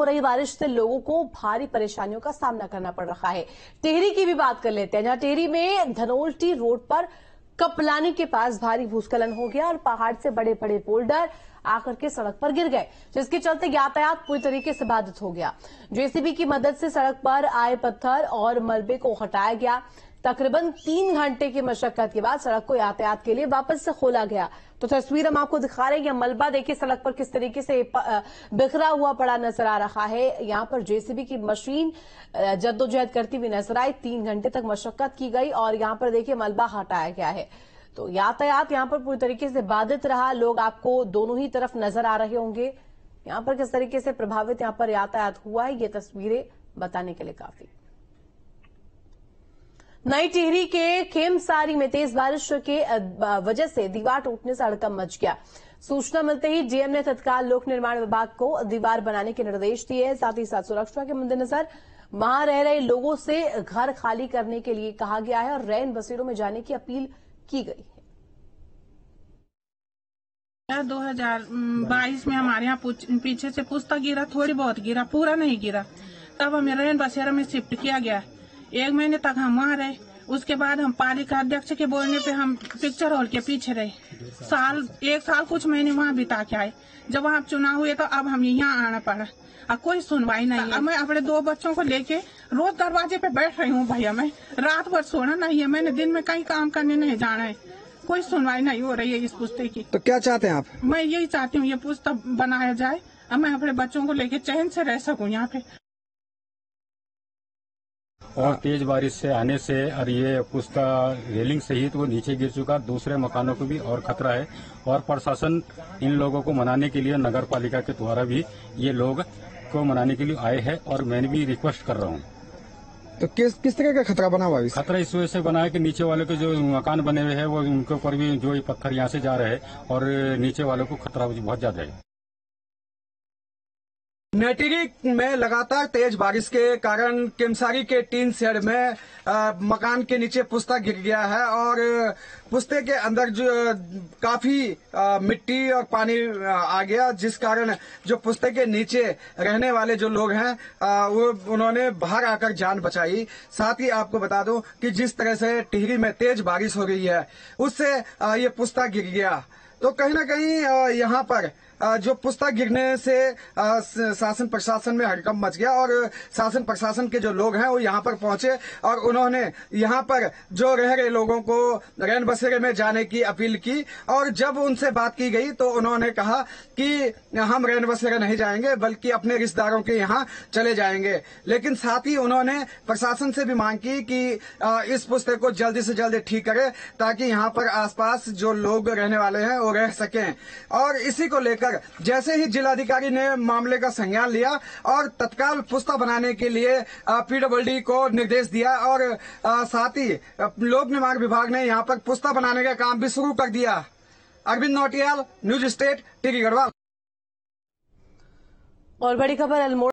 हो रही बारिश से लोगों को भारी परेशानियों का सामना करना पड़ रहा है। टिहरी की भी बात कर लेते हैं, जहां टिहरी में धनोल्टी रोड पर कपलानी के पास भारी भूस्खलन हो गया और पहाड़ से बड़े बड़े बोल्डर आकर के सड़क पर गिर गए, जिसके चलते यातायात पूरी तरीके से बाधित हो गया। जेसीबी की मदद से सड़क पर आए पत्थर और मलबे को हटाया गया। तकरीबन 3 घंटे की मशक्कत के बाद सड़क को यातायात के लिए वापस से खोला गया। तो तस्वीर हम आपको दिखा रहे हैं, यह मलबा देखिए सड़क पर किस तरीके से बिखरा हुआ पड़ा नजर आ रहा है। यहां पर जेसीबी की मशीन जद्दोजहद करती हुई नजर आई। 3 घंटे तक मशक्कत की गई और यहां पर देखिए मलबा हटाया गया है। तो यातायात यहां पर पूरी तरीके से बाधित रहा। लोग आपको दोनों ही तरफ नजर आ रहे होंगे। यहां पर किस तरीके से प्रभावित यहां पर यातायात हुआ है, ये तस्वीरें बताने के लिए काफी। नई टिहरी के खेमसारी में तेज बारिश के वजह से दीवार टूटने से हड़कंप मच गया। सूचना मिलते ही जीएम ने तत्काल लोक निर्माण विभाग को दीवार बनाने के निर्देश दिए हैं। साथ ही साथ सुरक्षा के मद्देनजर वहां रह रहे लोगों से घर खाली करने के लिए कहा गया है और रैन बसेरों में जाने की अपील की गई है। 2022 में हमारे यहाँ पीछे से पुस्ता गिरा, थोड़ी बहुत गिरा, पूरा नहीं गिरा, तब हमें रैन बसेरा में शिफ्ट किया गया। 1 महीने तक हम वहाँ रहे। उसके बाद हम पालिका अध्यक्ष के बोलने पे हम पिक्चर हॉल के पीछे रहे। एक साल कुछ महीने वहाँ बिता के आए। जब वहाँ चुनाव हुए तो अब हमें यहाँ आना पड़ा। अब कोई सुनवाई नहीं है। मैं अपने 2 बच्चों को लेके रोज दरवाजे पे बैठ रही हूँ। भैया मैं रात भर सोना नहीं है, मैंने दिन में कहीं काम करने नहीं जाना है। कोई सुनवाई नहीं हो रही है इस पुस्ते की। तो क्या चाहते हैं आप? मैं यही चाहती हूँ ये पुस्ता बनाया जाए और मैं अपने बच्चों को लेके चैन से रह सकूँ यहाँ पे। और तेज बारिश से आने से और ये पुस्ता रेलिंग से ही तो वो नीचे गिर चुका, दूसरे मकानों को भी और खतरा है। और प्रशासन इन लोगों को मनाने के लिए नगर पालिका के द्वारा भी ये लोग को मनाने के लिए आए हैं और मैं भी रिक्वेस्ट कर रहा हूँ। तो किस तरह का खतरा बना हुआ है? खतरा इस वजह से बना है कि नीचे वाले के जो मकान बने हुए हैं वो उनके ऊपर भी जो ये पत्थर यहाँ से जा रहे हैं और नीचे वालों को खतरा बहुत ज्यादा है। टिहरी में लगातार तेज बारिश के कारण केमसारी के टीन शेड में मकान के नीचे पुस्ता गिर गया है और पुस्ते के अंदर जो काफी मिट्टी और पानी आ गया, जिस कारण जो पुस्ते के नीचे रहने वाले जो लोग हैं उन्होंने बाहर आकर जान बचाई। साथ ही आपको बता दूं कि जिस तरह से टिहरी में तेज बारिश हो रही है उससे ये पुस्ता गिर गया। तो कहीं ना कहीं यहाँ पर जो पुस्ता गिरने से शासन प्रशासन में हड़कंप मच गया और शासन प्रशासन के जो लोग हैं वो यहाँ पर पहुंचे और उन्होंने यहाँ पर जो रह रहे लोगों को रैन बसेरे में जाने की अपील की। और जब उनसे बात की गई तो उन्होंने कहा कि हम रैन बसेरे नहीं जाएंगे बल्कि अपने रिश्तेदारों के यहाँ चले जाएंगे। लेकिन साथ ही उन्होंने प्रशासन से भी मांग की कि इस पुस्ते को जल्दी से जल्दी ठीक करे ताकि यहाँ पर आसपास जो लोग रहने वाले हैं वो रह सकें। और इसी को लेकर जैसे ही जिलाधिकारी ने मामले का संज्ञान लिया और तत्काल पुस्ता बनाने के लिए पीडब्ल्यूडी को निर्देश दिया और साथ ही लोक निर्माण विभाग ने यहां पर पुस्ता बनाने का काम भी शुरू कर दिया। अरविंद नौटियाल, न्यूज स्टेट, टिकी गढ़वाल। और बड़ी खबर अल्मोड़ा।